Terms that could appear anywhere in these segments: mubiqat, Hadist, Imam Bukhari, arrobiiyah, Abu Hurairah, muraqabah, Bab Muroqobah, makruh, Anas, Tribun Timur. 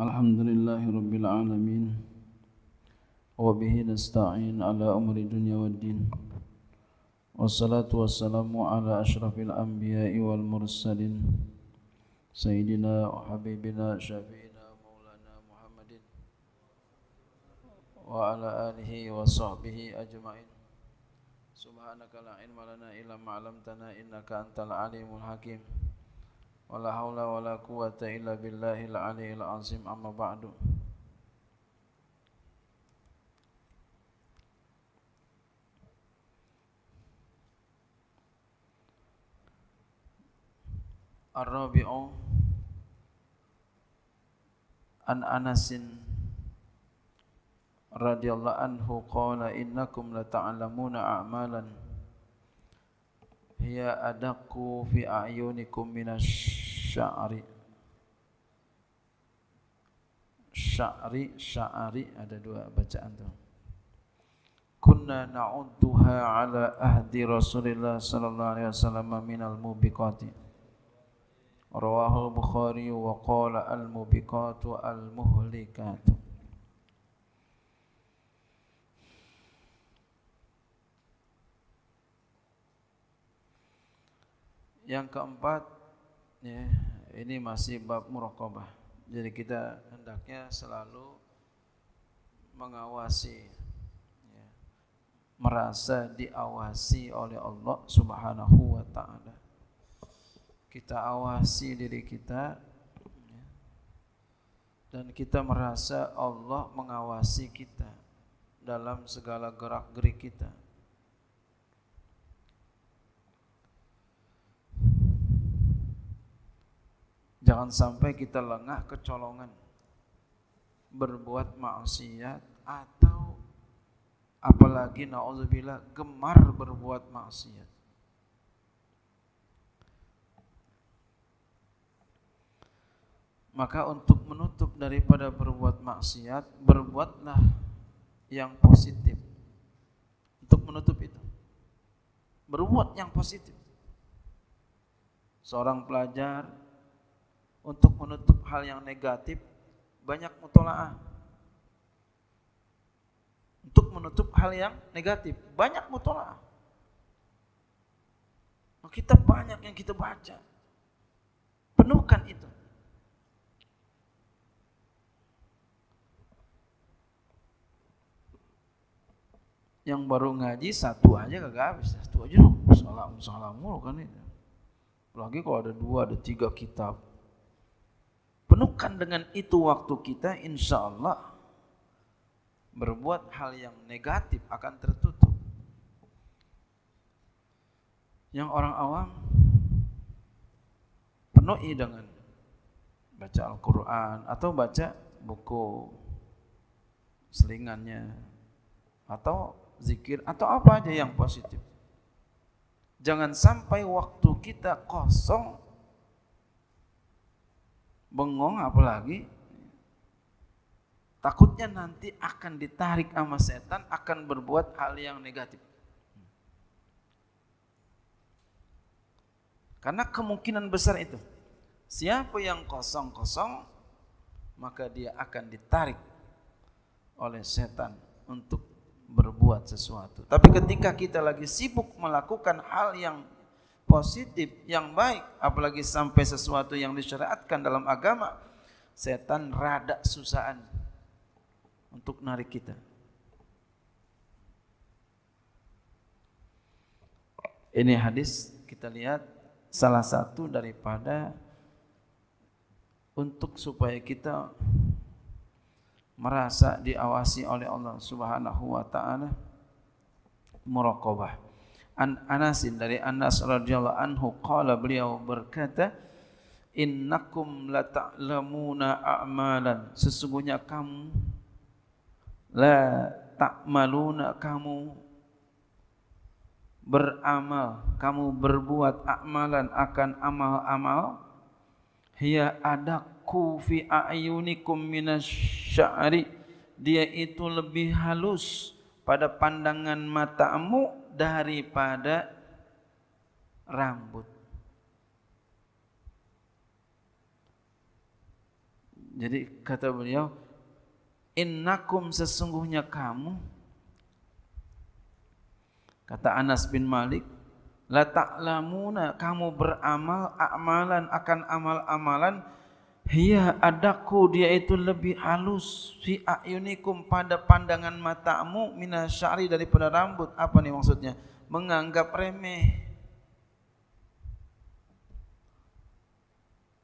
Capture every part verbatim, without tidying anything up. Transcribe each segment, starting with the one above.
Alhamdulillahirabbil alamin. Wa bihi nasta'in ala umuri dunya waddin. Wassalatu wassalamu ala asyrafil anbiya'i wal mursalin. Sayyidina wa habibina syafi'ina maulana Muhammadin wa ala alihi wa sahbihi ajma'in. Subhanaka la ilma lana illa ma 'allamtana innaka antal alimul hakim. Wala haula wala quwata illa billahil aliyil azim, amma ba'du. Arrobiiyah an Anasin radhiyallahu anhu qala innakum la ta'lamuna a'malan hiya adaqu fi a'yunikum minasy sya'ri sya'ri sya'ri ada dua bacaan tu. Kunna na'udduha ala ahdi Rasulillah sallallahu alaihi wasallam minal mubiqati. Rawahul Bukhari wa qala al mubiqatu al muhlikatu. Yang keempat, ya, ini masih bab Muroqobah. Jadi kita hendaknya selalu mengawasi, ya, merasa diawasi oleh Allah Subhanahu wa Ta'ala. Kita awasi diri kita, ya, dan kita merasa Allah mengawasi kita dalam segala gerak-gerik kita. Jangan sampai kita lengah, kecolongan, berbuat maksiat, atau apalagi na'udzubillah gemar berbuat maksiat. Maka untuk menutup daripada berbuat maksiat, berbuatlah yang positif. Untuk menutup itu, berbuat yang positif. Seorang pelajar, untuk menutup hal yang negatif, banyak mutolaah. Untuk menutup hal yang negatif, banyak mutolaah. Kita banyak yang kita baca, penuhkan itu. Yang baru ngaji satu aja kagak habis, satu aja dong, salam salam mulu kan itu. Apalagi kalau ada dua, ada tiga kitab. Penuhkan dengan itu waktu kita, insya Allah berbuat hal yang negatif akan tertutup. Yang orang awam penuhi dengan baca Al-Quran atau baca buku selingannya atau zikir atau apa aja yang positif. Jangan sampai waktu kita kosong, bengong, apalagi takutnya nanti akan ditarik sama setan, akan berbuat hal yang negatif. Karena kemungkinan besar itu, siapa yang kosong-kosong maka dia akan ditarik oleh setan untuk berbuat sesuatu. Tapi ketika kita lagi sibuk melakukan hal yang positif, yang baik, apalagi sampai sesuatu yang disyariatkan dalam agama, setan rada susaan untuk narik kita. Ini hadis kita lihat salah satu daripada untuk supaya kita merasa diawasi oleh Allah Subhanahu wa Ta'ala, muraqabah. An Anasin dari Anas radhiyallahu anhu qala, beliau berkata, innakum la ta'lamuna a'malan, sesungguhnya kamu la ta'maluna, kamu beramal, kamu berbuat a'malan akan amal-amal, hiya adakku fi a'yunikum minasy-sya'ri, dia itu lebih halus pada pandangan matamu daripada rambut. Jadi kata beliau, innakum sesungguhnya kamu, kata Anas bin Malik, la ta'lamuna, kamu beramal amalan akan amal-amalan, hiya adaku, dia itu lebih halus, fi a'yunikum, pada pandangan matamu, mina syari, daripada rambut. Apa nih maksudnya? Menganggap remeh.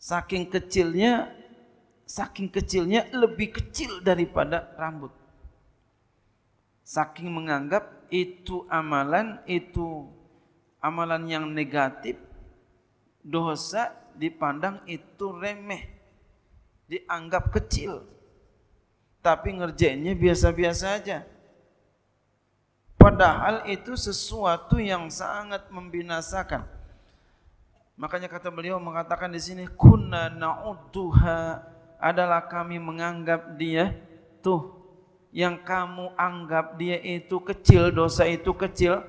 Saking kecilnya, saking kecilnya lebih kecil daripada rambut. Saking menganggap itu amalan, itu amalan yang negatif, dosa, dipandang itu remeh, dianggap kecil. Tapi ngerjainnya biasa-biasa aja. Padahal itu sesuatu yang sangat membinasakan. Makanya kata beliau mengatakan di sini, kunna na'udduha, adalah kami menganggap dia tuh yang kamu anggap dia itu kecil, dosa itu kecil,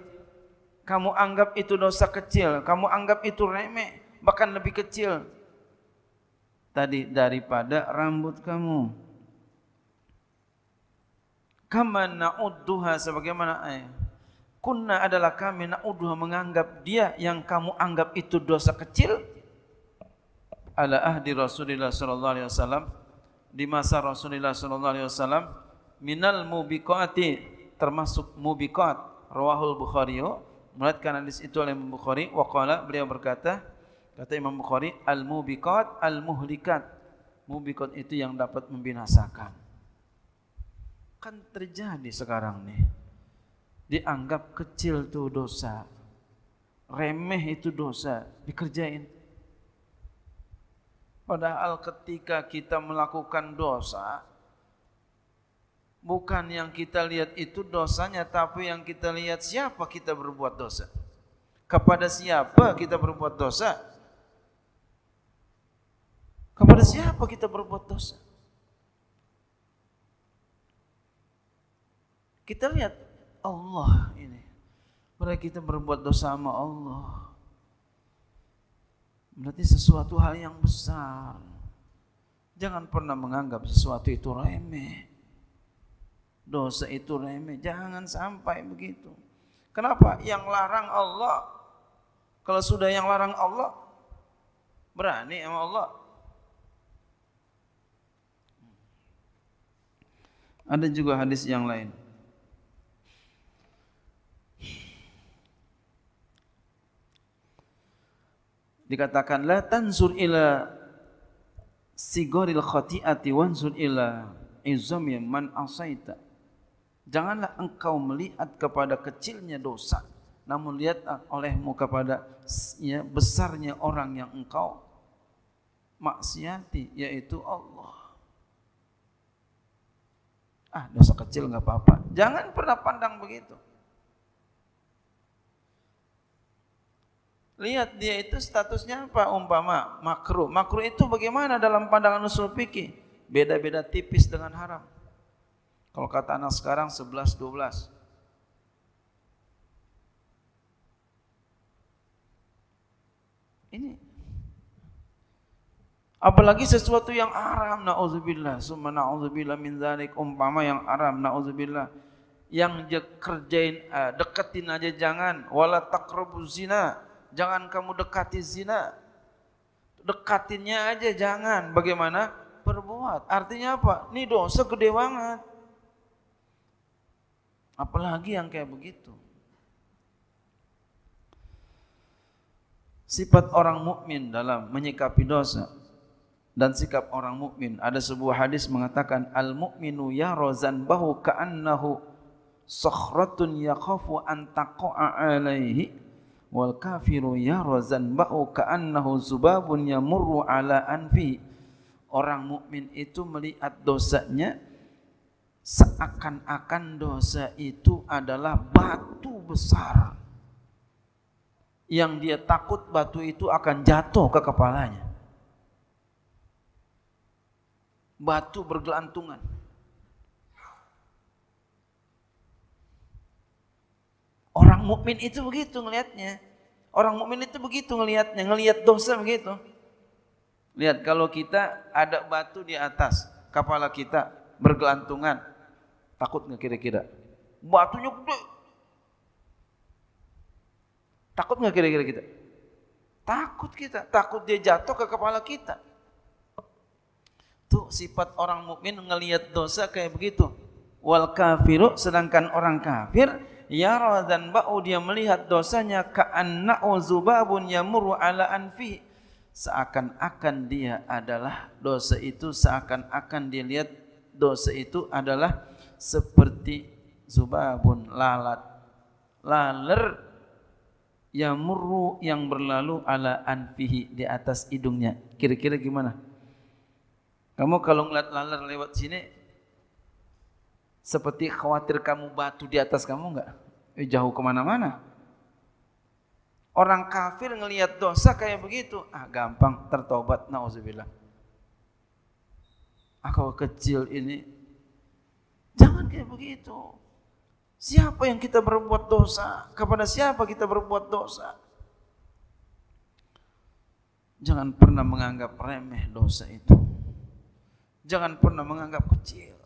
kamu anggap itu dosa kecil, kamu anggap itu remeh, bahkan lebih kecil tadi daripada rambut kamu. Kama na'udduha, sebagaimana ayat kunna, adalah kami na'uduha, menganggap dia yang kamu anggap itu dosa kecil, ala ahdi Rasulullah sallallahu alaihi wasallam, di masa Rasulullah sallallahu alaihi wasallam, minal mubiqati, termasuk mubiqat, rawahul Bukhari, meriwayatkan hadis itu oleh Imam Bukhari. Wa qala, beliau berkata, kata Imam Bukhari, al mubiqat al muhlikat, mubiqat itu yang dapat membinasakan. Kan terjadi sekarang nih, dianggap kecil itu dosa, remeh itu dosa, dikerjain. Padahal ketika kita melakukan dosa, bukan yang kita lihat itu dosanya, tapi yang kita lihat siapa kita berbuat dosa, kepada siapa kita berbuat dosa, kepada siapa kita berbuat dosa. Kita lihat Allah ini, berarti kita berbuat dosa sama Allah, berarti sesuatu hal yang besar. Jangan pernah menganggap sesuatu itu remeh, dosa itu remeh, jangan sampai begitu. Kenapa? Yang larang Allah. Kalau sudah yang larang Allah, berani sama Allah. Ada juga hadis yang lain. Dikatakan, la tanzur ila sigoril khati'ati wanzur ila izami man asaita. Janganlah engkau melihat kepada kecilnya dosa, namun lihat olehmu kepada besarnya orang yang engkau maksiati, yaitu Allah. Ah, dosa kecil enggak apa-apa. Jangan pernah pandang begitu. Lihat dia itu statusnya apa, umpama makruh. Makruh itu bagaimana dalam pandangan usul fikih? Beda-beda tipis dengan haram. Kalau kata anak sekarang sebelas dua belas. Ini apalagi sesuatu yang haram, naudzubillah, summa naudzubillah min dzalik, umpama yang haram, naudzubillah. Yang dia kerjain, deketin aja jangan, wala taqrabuz zina. Jangan kamu dekati zina. Dekatinnya aja jangan. Bagaimana? Perbuat. Artinya apa? Ini dosa gede banget. Apalagi yang kayak begitu. Sifat orang mukmin dalam menyikapi dosa dan sikap orang mukmin. Ada sebuah hadis mengatakan, al-mu'minu yara zanbahu ka'annahu sakhratun yakhafu an taqa'a 'alaihi. Wal kafiru yara zanbahu ka'annahu zubabun yamurru ala anfi. Orang mukmin itu melihat dosanya seakan-akan dosa itu adalah batu besar yang dia takut batu itu akan jatuh ke kepalanya. Batu bergelantungan. Orang mukmin itu begitu ngelihatnya. Orang mukmin itu begitu ngelihatnya, ngelihat dosa begitu. Lihat, kalau kita ada batu di atas kepala kita bergelantungan, takut nggak kira-kira? Batunya gede. Takut nggak kira-kira kita? Takut kita, takut dia jatuh ke kepala kita. Tuh sifat orang mukmin ngelihat dosa kayak begitu. Wal kafiru, sedangkan orang kafir, yara dan ba'u, dia melihat dosanya, ka'anna'u zubabun yamuru ala anfi, seakan-akan dia adalah dosa itu, seakan-akan dia lihat dosa itu adalah seperti zubabun, lalat, laler, yamuru, yang berlalu ala anfihi, di atas hidungnya. Kira-kira gimana? Kamu kalau ngeliat laler lewat sini, seperti khawatir kamu batu di atas kamu enggak? Eh, jauh kemana-mana. Orang kafir ngelihat dosa kayak begitu, ah gampang tertobat, na'udzubillah. Aku kecil ini, jangan kayak begitu. Siapa yang kita berbuat dosa? Kepada siapa kita berbuat dosa? Jangan pernah menganggap remeh dosa itu. Jangan pernah menganggap kecil.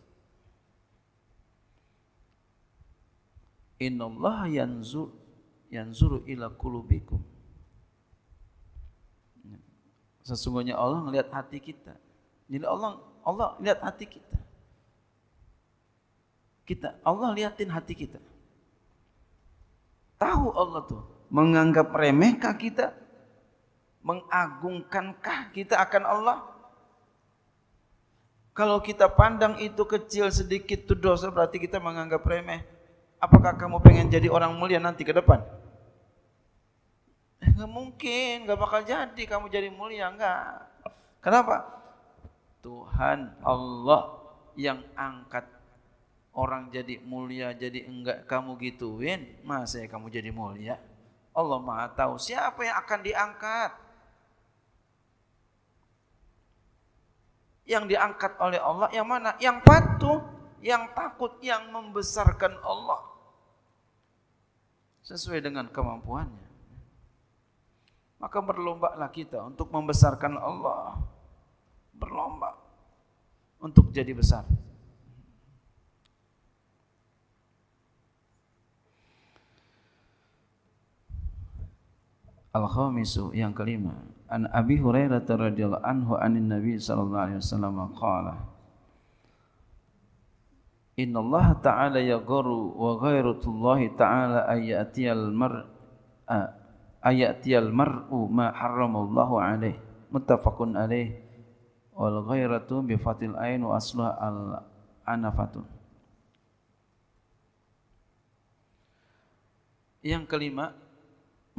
Innallaha yanzur yanzuru ila qulubikum. Sesungguhnya Allah melihat hati kita. Jadi Allah Allah lihat hati kita. Kita Allah liatin hati kita. Tahu Allah tuh, menganggap remehkah kita? Mengagungkankah kita akan Allah? Kalau kita pandang itu kecil sedikit tuh dosa, berarti kita menganggap remeh. Apakah kamu pengen jadi orang mulia nanti ke depan? Eh, gak mungkin, gak bakal jadi kamu jadi mulia, enggak. Kenapa? Tuhan Allah yang angkat orang jadi mulia, jadi enggak kamu gituin, masa ya kamu jadi mulia? Allah Maha tahu siapa yang akan diangkat. Yang diangkat oleh Allah yang mana? Yang patuh, yang takut, yang membesarkan Allah sesuai dengan kemampuannya. Maka berlombalah kita untuk membesarkan Allah, berlomba untuk jadi besar. Al-khamisu, yang kelima, an Abi Hurairah radhiyallahu anhu anin Nabi sallallahu alaihi wasallam qala, Inna Allah Ta'ala yagharu wa ghairatullahi Ta'ala ayatiyal mar'a ayatiyal mar'u ma harramallahu alaih. Muttafaqun alaih. Wal ghairatu bifatil ain wa asluha al-anafatu. Yang kelima,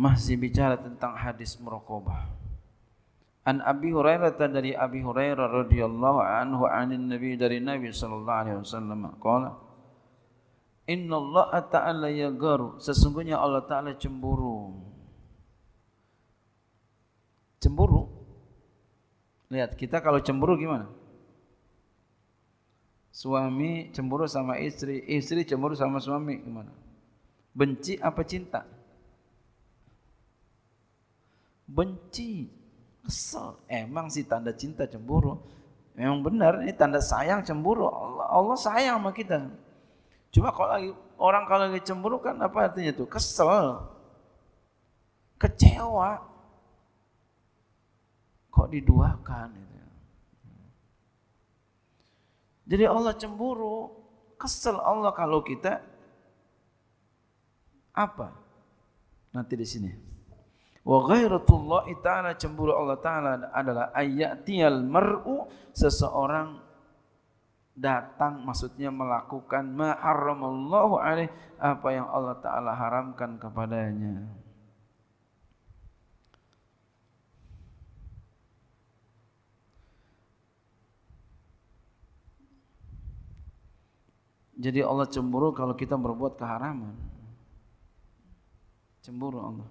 masih bicara tentang hadis Muroqobah. An Abi Hurairah, dari Abi Hurairah radhiyallahu anhu anin Nabi, dari Nabi sallallahu alaihi wasallam qala, Innallaha Ta'ala yagharu, sesungguhnya Allah Ta'ala cemburu. Cemburu. Lihat, kita kalau cemburu gimana? Suami cemburu sama istri, istri cemburu sama suami gimana? Benci apa cinta? Benci. Kesel. Emang sih tanda cinta cemburu. Memang benar, ini tanda sayang cemburu. Allah, Allah sayang sama kita. Cuma kalau lagi, orang kalau lagi cemburu kan apa artinya tuh? Kesel. Kecewa. Kok diduakan? Jadi Allah cemburu. Kesel Allah kalau kita apa? Nanti di sini. Wa ghairatullahi Ta'ala, cemburu Allah Ta'ala adalah ayatiyal mar'u, seseorang datang, maksudnya melakukan ma harramallahu alaih, apa yang Allah Ta'ala haramkan kepadanya. Jadi Allah cemburu kalau kita berbuat keharaman. Cemburu Allah.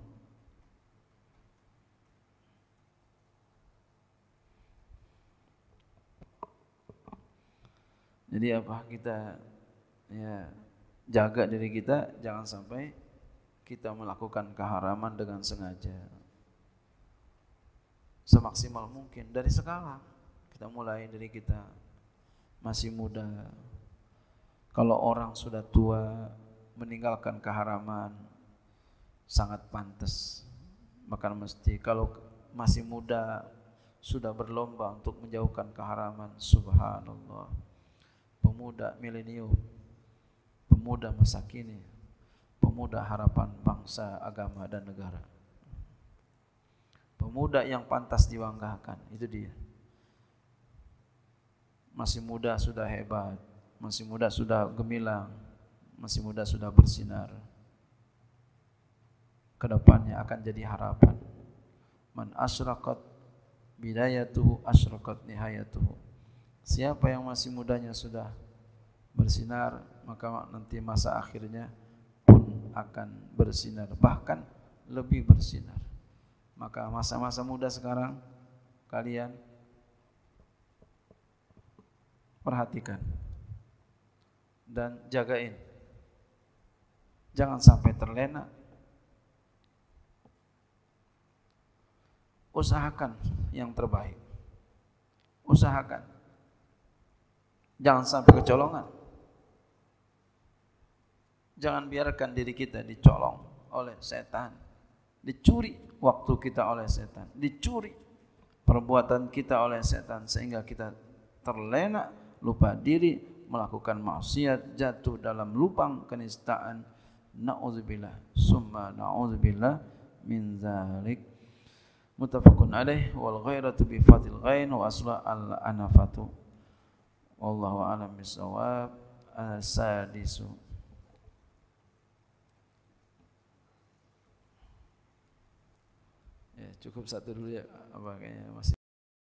Jadi apa kita ya jaga diri kita, jangan sampai kita melakukan keharaman dengan sengaja. semaksimal mungkin dari sekarang. Kita mulai dari kita masih muda. Kalau orang sudah tua meninggalkan keharaman sangat pantas. Maka mesti kalau masih muda sudah berlomba untuk menjauhkan keharaman, subhanallah. Pemuda milenium, pemuda masa kini, pemuda harapan bangsa, agama dan negara. Pemuda yang pantas dibanggakan, itu dia. Masih muda sudah hebat, masih muda sudah gemilang, masih muda sudah bersinar. Kedepannya akan jadi harapan. Man asyraqat bidayatuhu asyraqat nihayatuhu. Siapa yang masih mudanya sudah bersinar, maka nanti masa akhirnya pun akan bersinar, bahkan lebih bersinar. Maka masa-masa muda sekarang kalian perhatikan dan jagain. Jangan sampai terlena. Usahakan yang terbaik. Usahakan. Jangan sampai kecolongan. Jangan biarkan diri kita dicolong oleh setan. Dicuri waktu kita oleh setan. Dicuri perbuatan kita oleh setan. Sehingga kita terlena, lupa diri, melakukan maksiat, jatuh dalam lubang kenistaan. Na'udzubillah, summa na'udzubillah min zalik. Muttafaqun alaih wal ghairatu bi fatil ghain wa asla al anafatu. Wallahu a'lam bissawab. As-sadisu. Ya, cukup satu dulu ya, apa kayaknya masih